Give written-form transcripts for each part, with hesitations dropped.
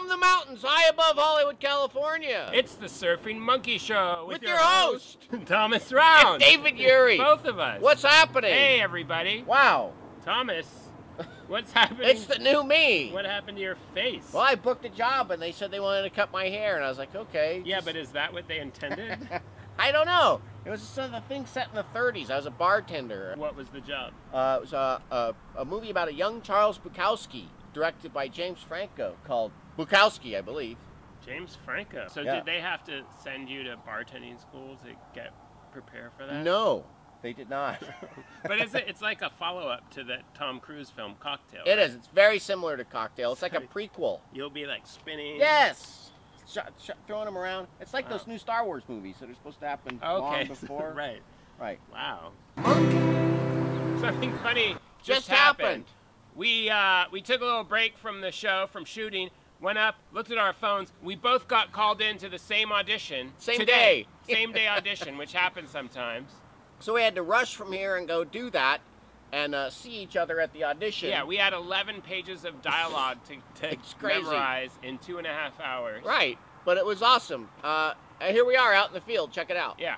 from the mountains high above Hollywood, California. It's the Surfing Monkey Show with your host Thomas Round and David Urey. Both of us. What's happening? Hey, everybody. Wow. Thomas, what's happening? It's the new me. What happened to your face? Well, I booked a job and they said they wanted to cut my hair, and I was like, okay. Yeah, but is that what they intended? I don't know. It was just a thing set in the 30s. I was a bartender. What was the job? It was a movie about a young Charles Bukowski, directed by James Franco, called Bukowski, I believe. James Franco. So yeah. Did they have to send you to bartending school to prepare for that? No, they did not. But it's like a follow-up to that Tom Cruise film, Cocktail. It is. It's very similar to Cocktail. It's like a prequel. You'll be like spinning. Yes. Throwing them around. It's like those new Star Wars movies that are supposed to happen long before. Right. Right. Wow. Something funny just happened. We took a little break from the show, from shooting, went up, looked at our phones. We both got called in to the same audition. Same day audition, which happens sometimes. So we had to rush from here and go do that and see each other at the audition. Yeah, we had 11 pages of dialogue to memorize in 2.5 hours. Right, but it was awesome. Here we are out in the field. Check it out. Yeah.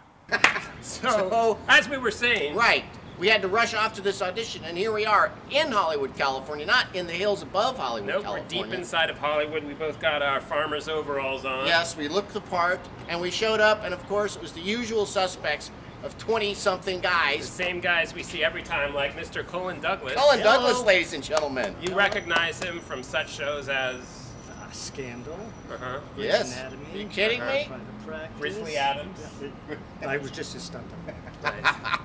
so, as we were saying. Right. We had to rush off to this audition, and here we are in Hollywood, California, not in the hills above Hollywood, California. We're deep inside of Hollywood. We both got our farmer's overalls on. Yes, we looked the part, and we showed up, and of course, it was the usual suspects of 20-something guys. The same guys we see every time, like Mr. Cullen Douglas. Cullen Douglas, ladies and gentlemen. You recognize him from such shows as... Scandal. Uh-huh. Yes. Anatomy. Are you kidding me? Grizzly Adams. I was just a stuntman. Nice.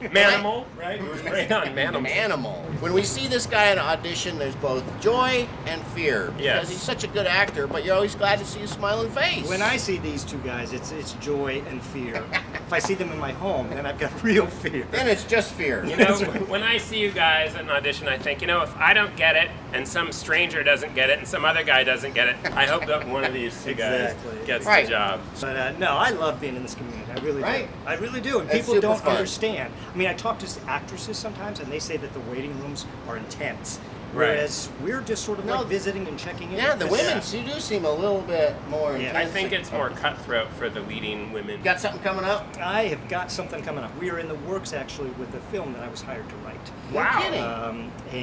Manimal, right? We're right on Manimal. Manimal. When we see this guy at an audition, there's both joy and fear. Yes. Because he's such a good actor, but you're always glad to see his smiling face. When I see these two guys, it's joy and fear. If I see them in my home, then I've got real fear. Then it's just fear. You know, when I see you guys at an audition, I think, you know, if I don't get it, and some stranger doesn't get it, and some other guy doesn't get it, I hope that one of these two guys gets the job. But no, I love being in this community. I really do. I really do. And that's people don't understand. I mean, I talk to actresses sometimes, and they say that the waiting rooms are intense. Whereas we're just sort of like visiting and checking in. Yeah, the women do seem a little bit more intense. I think it's more cutthroat for the leading women. Got something coming up? I have got something coming up. We are in the works, actually, with a film that I was hired to write. Wow. Kidding.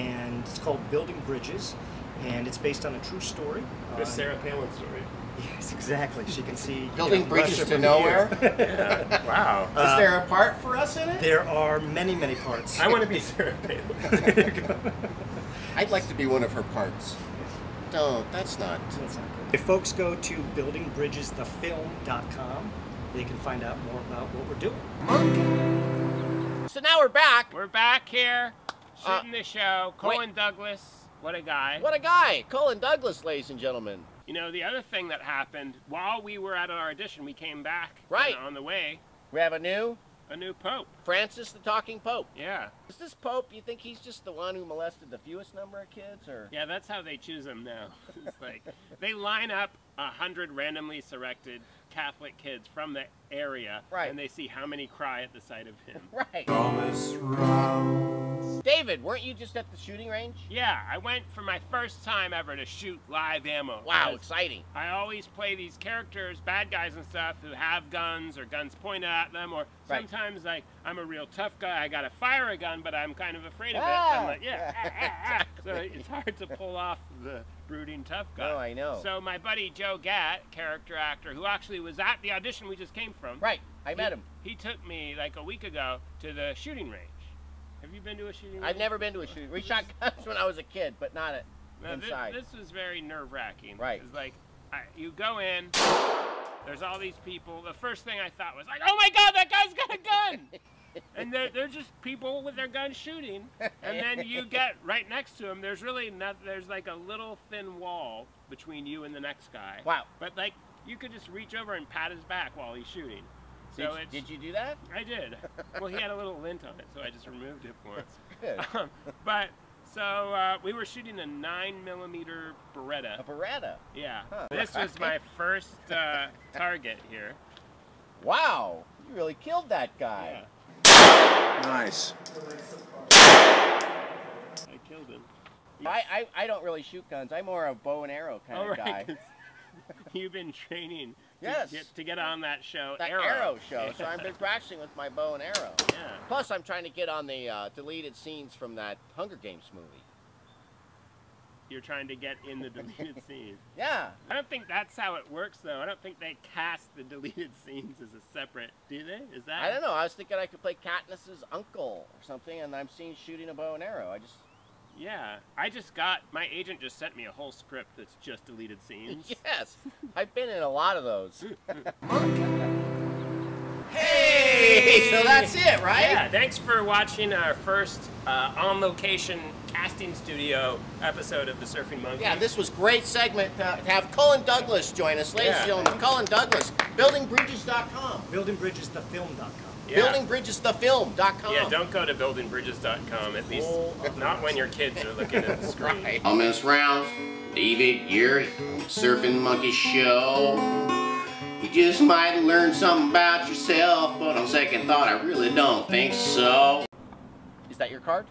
And it's called Building Bridges, and it's based on a true story. The Sarah Palin story. Yes, exactly. She can see building bridges to nowhere. Yeah. Wow. Is there a part for us in it? There are many, many parts. I want to be Sarah Palin. There you go. I'd like to be one of her parts. No, that's not good. If folks go to buildingbridgesthefilm.com, they can find out more about what we're doing. So now we're back. We're back here shooting the show. Cullen Douglas, what a guy. What a guy. Cullen Douglas, ladies and gentlemen. You know, the other thing that happened, while we were at our audition, we came back on the way. We have a new Pope. Francis the Talking Pope. Yeah. Is this Pope, you think he's just the one who molested the fewest number of kids? Or? Yeah, that's how they choose them now. It's like, they line up 100 randomly selected Catholic kids from the area, and they see how many cry at the sight of him. Right. Thomas Rouse. David, weren't you just at the shooting range? Yeah, I went for my first time ever to shoot live ammo. Wow, exciting. I always play these characters, bad guys and stuff, who have guns or guns pointed at them, or sometimes like, I'm a real tough guy, I gotta fire a gun, but I'm kind of afraid of it. I'm like, so it's hard to pull off the brooding tough guy. Oh, I know. So my buddy Joe Gatt, character actor, who actually was at the audition we just came from. Right, I met him. He took me like a week ago to the shooting range. Have you been to a shooting range? I've never been to a shooting range. We shot guns when I was a kid, but not inside. This was very nerve-wracking. Right. It's like, you go in, there's all these people. The first thing I thought was like, oh my God, that guy's got a gun! And they're just people with their guns shooting, and then you get right next to them. There's really not. There's like a little thin wall between you and the next guy. Wow! But like you could just reach over and pat his back while he's shooting. So did you do that? I did. Well, he had a little lint on it, so I just removed it for him. Good. So we were shooting a 9mm Beretta. A Beretta? Yeah. Huh. This was my first target here. Wow! You really killed that guy. Yeah. Nice. I killed him. I don't really shoot guns. I'm more a bow and arrow kind of guy. You've been training to get on that show, that Arrow show. Yeah. So I've been practicing with my bow and arrow. Yeah. Plus, I'm trying to get on the deleted scenes from that Hunger Games movie. You're trying to get in the deleted scenes. Yeah. I don't think that's how it works, though. I don't think they cast the deleted scenes as a separate, do they? Is that? I don't know. I was thinking I could play Katniss's uncle or something, and I'm seen shooting a bow and arrow. I just... Yeah. I just got... My agent just sent me a whole script that's just deleted scenes. Yes. I've been in a lot of those. Hey! So that's it, right? Yeah. Thanks for watching our first on-location casting studio episode of the Surfing Monkey. Yeah, this was great segment to have Cullen Douglas join us. Ladies and gentlemen, Cullen Douglas, buildingbridges.com. Buildingbridgesthefilm.com. Yeah. buildingbridgesthefilm.com. Yeah, don't go to buildingbridges.com, at least not when your kids are looking at the screen. Right. I'll mess around. David, you're Surfing Monkey Show. You just might learn something about yourself, but on second thought, I really don't think so. Is that your card?